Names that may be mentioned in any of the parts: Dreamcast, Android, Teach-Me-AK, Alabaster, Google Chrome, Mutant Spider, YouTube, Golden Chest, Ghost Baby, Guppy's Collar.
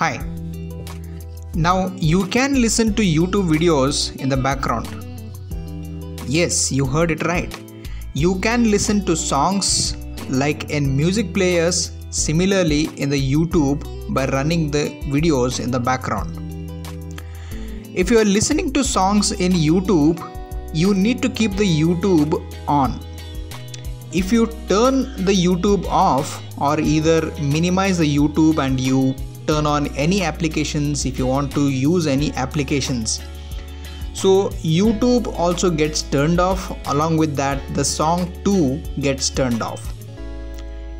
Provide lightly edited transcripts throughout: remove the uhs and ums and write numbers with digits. Hi. Now you can listen to YouTube videos in the background. Yes, you heard it right. You can listen to songs like in music players similarly in the YouTube by running the videos in the background. If you are listening to songs in YouTube, you need to keep the YouTube on. If you turn the YouTube off or either minimize the YouTube and you turn on any applications if you want to use any applications. So YouTube also gets turned off, along with that the song too gets turned off.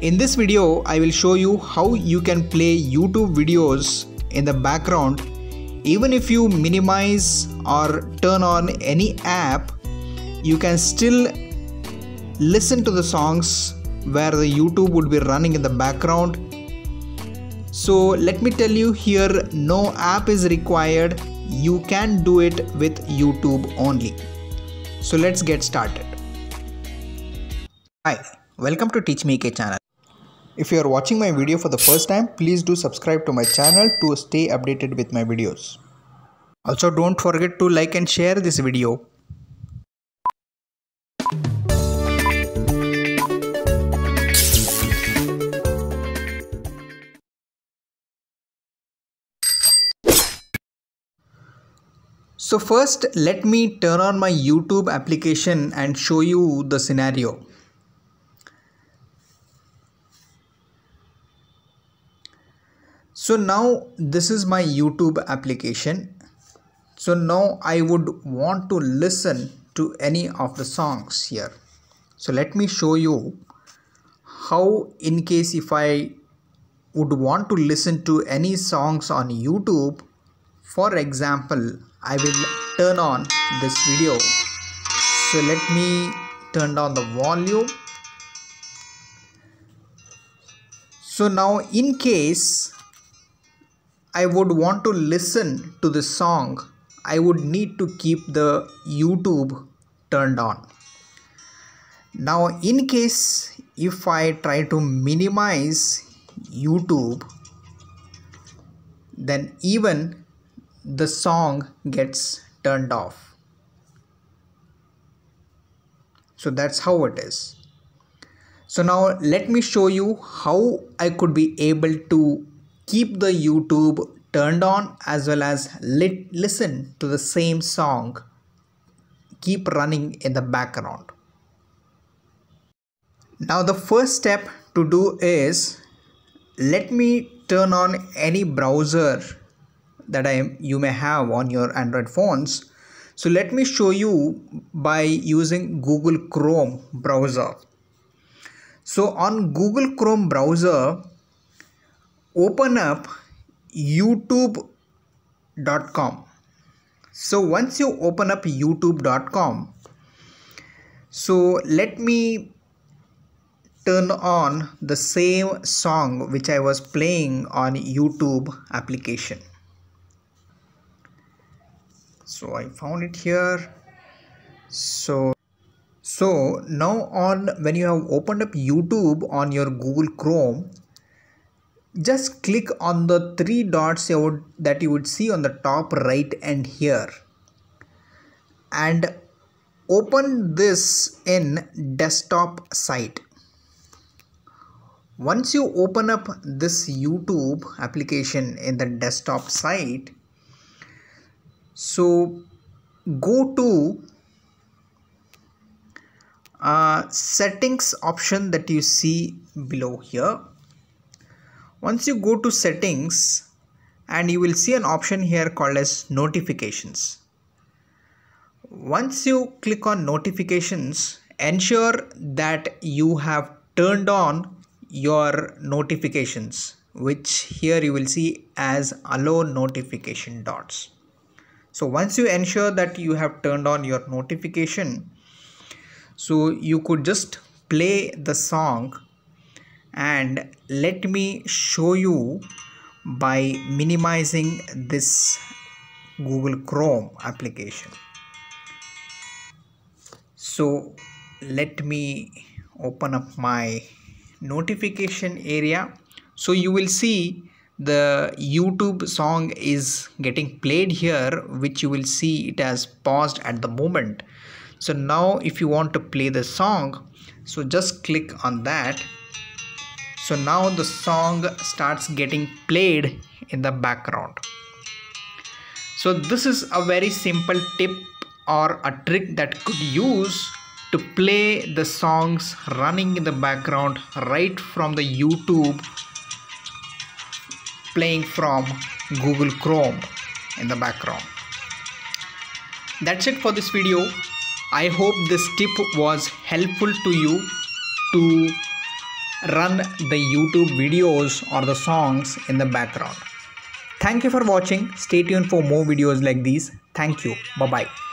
In this video, I will show you how you can play YouTube videos in the background even if you minimize or turn on any app. You can still listen to the songs where the YouTube would be running in the background. So let me tell you here, no app is required. You can do it with YouTube only. So let's get started. Hi, welcome to Teach-Me-AK channel. If you are watching my video for the first time, please do subscribe to my channel to stay updated with my videos. Also, don't forget to like and share this video. So first, let me turn on my YouTube application and show you the scenario. So now this is my YouTube application. So now I would want to listen to any of the songs here. So let me show you how, in case if I would want to listen to any songs on YouTube, for example, I will turn on this video. So let me turn down the volume. So now in case I would want to listen to the song, I would need to keep the YouTube turned on. Now in case if I try to minimize YouTube, then even the song gets turned off. So that's how it is. So now let me show you how I could be able to keep the YouTube turned on as well as listen to the same song keep running in the background. Now the first step to do is, let me turn on any browser that you may have on your Android phones. So let me show you by using Google Chrome browser. So on Google Chrome browser, open up youtube.com. So once you open up youtube.com, so let me turn on the same song which I was playing on YouTube application. So I found it here. So now on, when you have opened up YouTube on your Google Chrome, just click on the three dots that you would see on the top right and here, and open this in desktop site. Once you open up this YouTube application in the desktop site, so go to settings option that you see below here. Once you go to settings, and you will see an option here called as notifications. Once you click on notifications, ensure that you have turned on your notifications, which here you will see as allow notification dots. So once you ensure that you have turned on your notification, so you could just play the song. And let me show you by minimizing this Google Chrome application. So let me open up my notification area. So you will see the YouTube song is getting played here, which you will see it has paused at the moment. So now if you want to play the song, so just click on that. So now the song starts getting played in the background. So this is a very simple tip or a trick that could use to play the songs running in the background right from the YouTube, playing from Google Chrome in the background. That's it for this video. I hope this tip was helpful to you to run the YouTube videos or the songs in the background. Thank you for watching. Stay tuned for more videos like these. Thank you. Bye-bye.